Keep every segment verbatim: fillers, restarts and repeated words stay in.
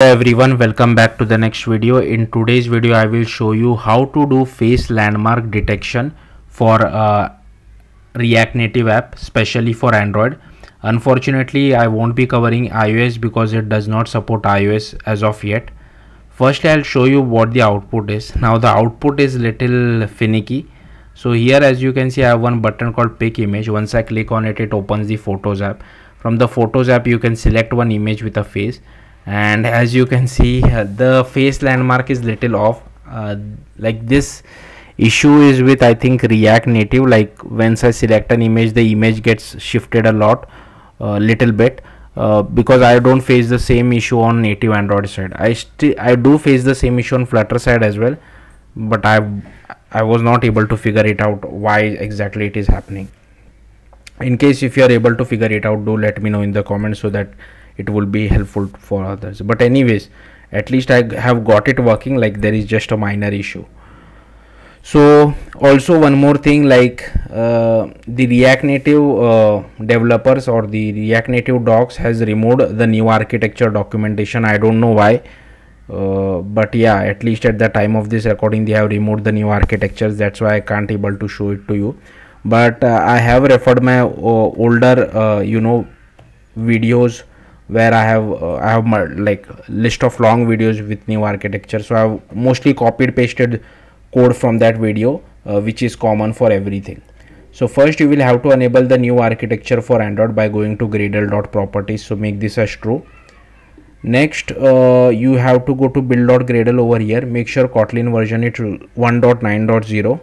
Hello everyone, welcome back to the next video. In today's video I will show you how to do face landmark detection for uh, React Native app, especially for Android. Unfortunately I won't be covering iOS because it does not support iOS as of yet. First I'll show you what the output is. Now the output is little finicky. So here as you can see I have one button called pick image. Once I click on it, it opens the Photos app. From the Photos app you can select one image with a face. And as you can see uh, the face landmark is little off. Uh, like this issue is with I think React Native. Like once I select an image, the image gets shifted a lot, uh, little bit, uh, because I don't face the same issue on native Android side. I still I do face the same issue on Flutter side as well, but I I was not able to figure it out why exactly it is happening. In case if you are able to figure it out, do let me know in the comments so that it will be helpful for others. But anyways, at least I have got it working. Like there is just a minor issue. So also one more thing, like uh, the React Native uh, developers or the React Native docs has removed the new architecture documentation. I don't know why, uh, but yeah, at least at the time of this recording they have removed the new architectures. That's why I can't able to show it to you, but uh, I have referred my uh, older uh, you know videos where I have uh, I have my, like list of long videos with new architecture. So I have mostly copied pasted code from that video, uh, which is common for everything. So first you will have to enable the new architecture for Android by going to gradle dot properties. So make this as true. Next uh, you have to go to build dot gradle over here. Make sure Kotlin version is one point nine point zero.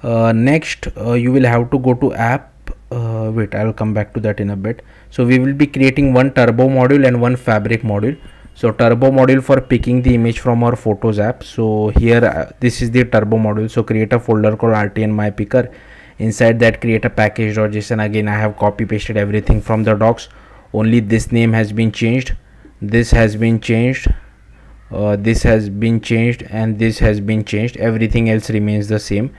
Uh, next uh, you will have to go to app. Uh, wait, I will come back to that in a bit. So we will be creating one turbo module and one fabric module. So turbo module for picking the image from our Photos app. So here uh, this is the turbo module. So create a folder called R T N MyPicker. Inside that create a package dot J S O N. Again I have copy pasted everything from the docs. Only this name has been changed. This has been changed. Uh, this has been changed and this has been changed. Everything else remains the same.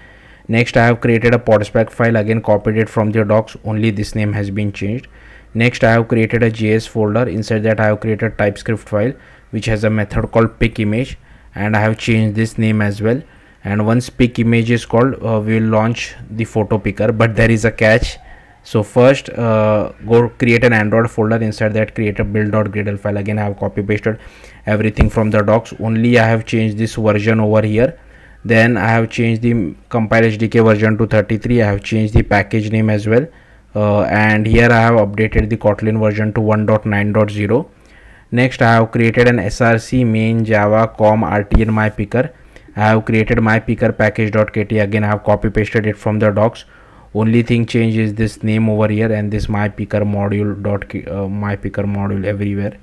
Next I have created a podspec file, again copied it from the docs, only this name has been changed. Next I have created a J S folder, inside that I have created a typescript file which has a method called pick image, and I have changed this name as well. And once pick image is called, uh, we will launch the photo picker, but there is a catch. So first uh, go create an Android folder, inside that create a build dot gradle file. Again I have copy pasted everything from the docs, only I have changed this version over here. Then I have changed the compile H D K version to thirty-three. I have changed the package name as well, uh, and here I have updated the Kotlin version to one point nine point zero. Next I have created an S R C main java com R T N MyPicker. I have created MyPicker package dot K T. Again I have copy pasted it from the docs. Only thing changed is this name over here and this MyPicker module dot uh, MyPicker module everywhere.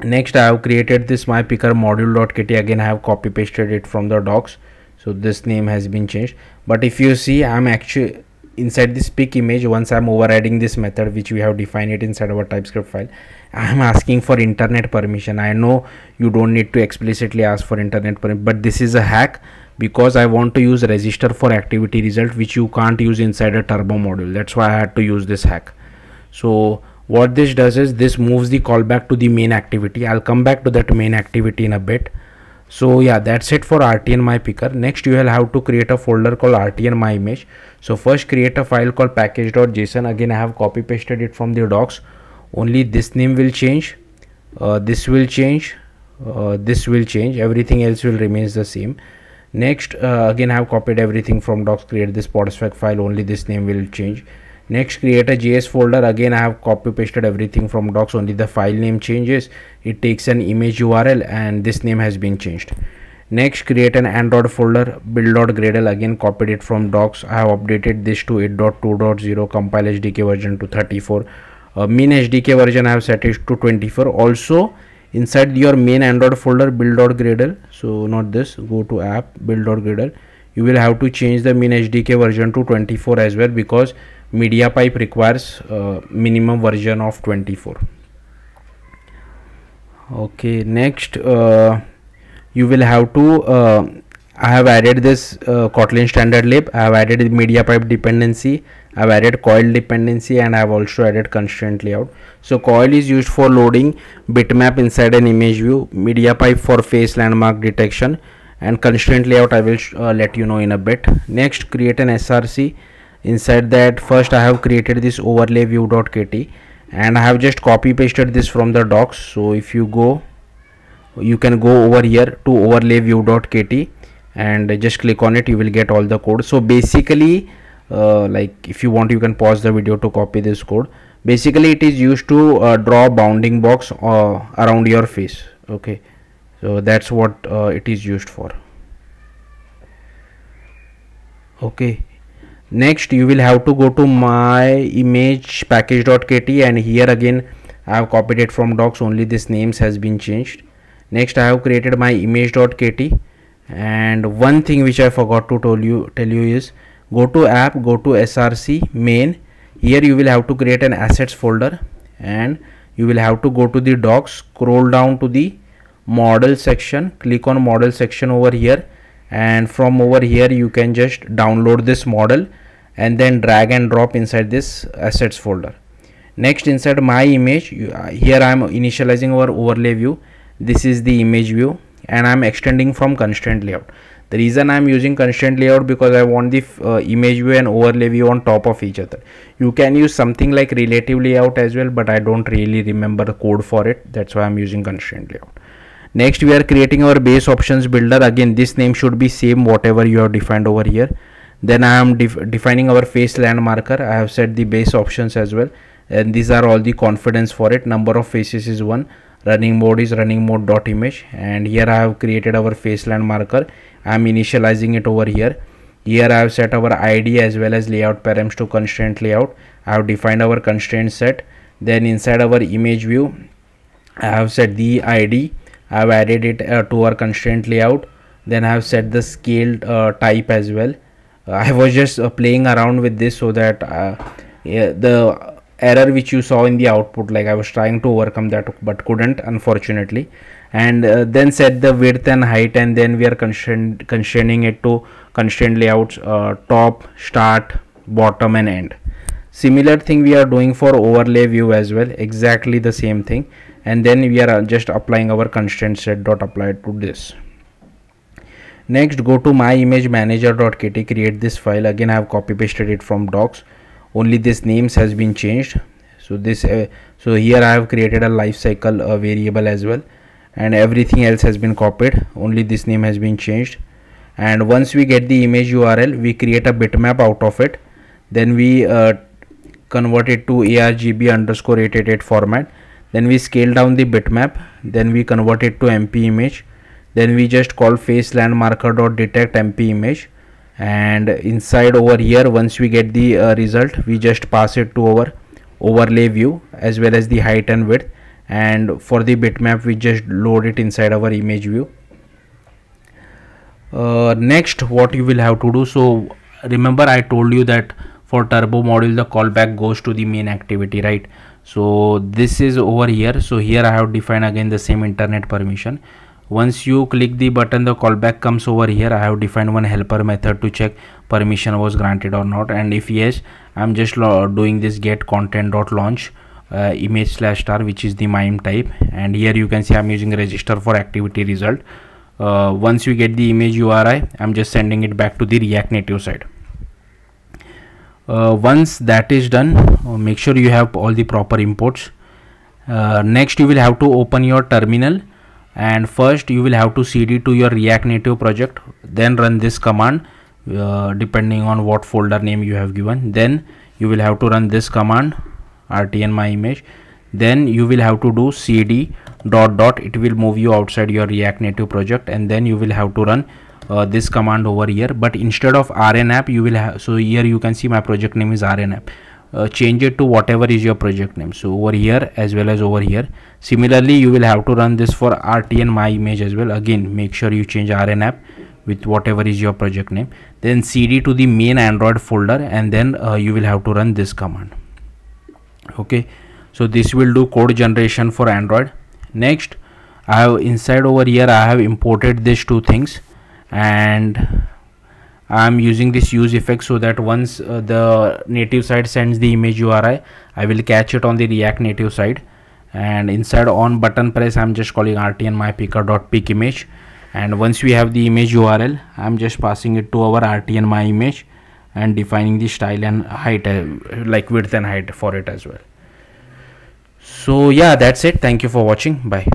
Next I have created this MyPicker module dot K T. Again I have copy pasted it from the docs. So this name has been changed, but if you see I'm actually inside this pick image, once I'm overriding this method which we have defined it inside our TypeScript file, I'm asking for internet permission. I know you don't need to explicitly ask for internet permission, but this is a hack because I want to use register for activity result which you can't use inside a turbo module. That's why I had to use this hack. So what this does is this moves the callback to the main activity. I'll come back to that main activity in a bit. So yeah, that's it for R T N MyPicker. Next you will have to create a folder called R T N my image. So first create a file called package dot J S O N. Again I have copy pasted it from the docs. Only this name will change. Uh, this will change. Uh, this will change. Everything else will remains the same. Next uh, again I have copied everything from docs. Create this podspec file. Only this name will change. Next create a J S folder. Again I have copy pasted everything from docs, only the file name changes. It takes an image U R L and this name has been changed. Next create an Android folder build dot gradle. Again copied it from docs. I have updated this to eight point two point zero, compile H D K version to thirty-four, uh, main H D K version I have set it to twenty-four. Also inside your main Android folder build dot gradle, so not this, go to app build dot gradle, you will have to change the main H D K version to twenty-four as well because MediaPipe requires uh, minimum version of twenty-four. Okay, next uh, you will have to uh, I have added this uh, Kotlin standard lib, I have added the MediaPipe dependency, I have added coil dependency, and I have also added constraint layout. So coil is used for loading bitmap inside an image view, MediaPipe for face landmark detection, and constraint layout I will uh, let you know in a bit. Next, create an S R C. Inside that, first I have created this overlay view.kt, and I have just copy pasted this from the docs. So if you go, you can go over here to overlay view.kt and just click on it. You will get all the code. So basically, uh, like if you want, you can pause the video to copy this code. Basically, it is used to uh, draw bounding box uh, around your face. Okay, so that's what uh, it is used for. Okay, next you will have to go to my image package.kt, and here again I have copied it from docs, only this names has been changed. Next I have created my image.kt, and one thing which I forgot to tell you tell you is go to app, go to src main. Here you will have to create an assets folder, and you will have to go to the docs, scroll down to the model section, click on model section over here, and from over here you can just download this model and then drag and drop inside this assets folder. Next, inside my image, you, uh, here I am initializing our overlay view. This is the image view, and I am extending from constraint layout. The reason I am using constraint layout because I want the uh, image view and overlay view on top of each other. You can use something like relative layout as well, but I don't really remember the code for it. That's why I am using constraint layout. Next, we are creating our base options builder. Again, this name should be same whatever you have defined over here. Then I am def defining our face landmarker. I have set the base options as well, and these are all the confidence for it. Number of faces is one, running mode is running mode dot image, and here I have created our face landmarker. I am initializing it over here. Here I have set our I D as well as layout params to constraint layout. I have defined our constraint set. Then inside our image view, I have set the I D. I have added it uh, to our constraint layout. Then I have set the scaled uh, type as well. Uh, I was just uh, playing around with this so that uh, yeah, the error which you saw in the output, like I was trying to overcome that but couldn't, unfortunately. And uh, then set the width and height, and then we are constrained, constraining it to constraint layouts uh, top, start, bottom, and end. Similar thing we are doing for overlay view as well, exactly the same thing. And then we are just applying our constraint set dot apply to this. Next, go to my image manager.kt, create this file. Again, I have copy pasted it from docs, only this names has been changed. So this uh, so here I have created a lifecycle uh, variable as well, and everything else has been copied, only this name has been changed. And once we get the image U R L, we create a bitmap out of it, then we uh, convert it to A R G B underscore eight eight eight format. Then we scale down the bitmap, then we convert it to M P image, then we just call face landmarker dot detect M P image, and inside over here, once we get the uh, result, we just pass it to our overlay view as well as the height and width, and for the bitmap we just load it inside our image view. Uh, next, what you will have to do, so remember I told you that for turbo module the callback goes to the main activity, right? So this is over here. So here I have defined again the same internet permission. Once you click the button, the callback comes over here. I have defined one helper method to check permission was granted or not, and if yes, I'm just doing this get content dot launch uh, image slash star, which is the MIME type. And here you can see I'm using register for activity result. Uh, once you get the image U R I, I'm just sending it back to the React Native side. Uh, once that is done, uh, make sure you have all the proper imports. Uh, next, you will have to open your terminal, and first you will have to cd to your React Native project, then run this command uh, depending on what folder name you have given. Then you will have to run this command R T N my image. Then you will have to do cd dot dot, it will move you outside your React Native project, and then you will have to run Uh, this command over here, but instead of R N app you will have, so here you can see my project name is R N app. Uh, change it to whatever is your project name, so over here as well as over here. Similarly, you will have to run this for R T N my image as well. Again, make sure you change R N app with whatever is your project name, then cd to the main Android folder, and then uh, you will have to run this command. Okay, so this will do code generation for Android. Next, I have inside over here I have imported these two things, and I'm using this use effect so that once uh, the native side sends the image U R I, I will catch it on the React Native side, and inside on button press I'm just calling R T N MyPicker dot pick image, and once we have the image U R L, I'm just passing it to our R T N my image and defining the style and height, uh, like width and height for it as well. So yeah, that's it. Thank you for watching. Bye.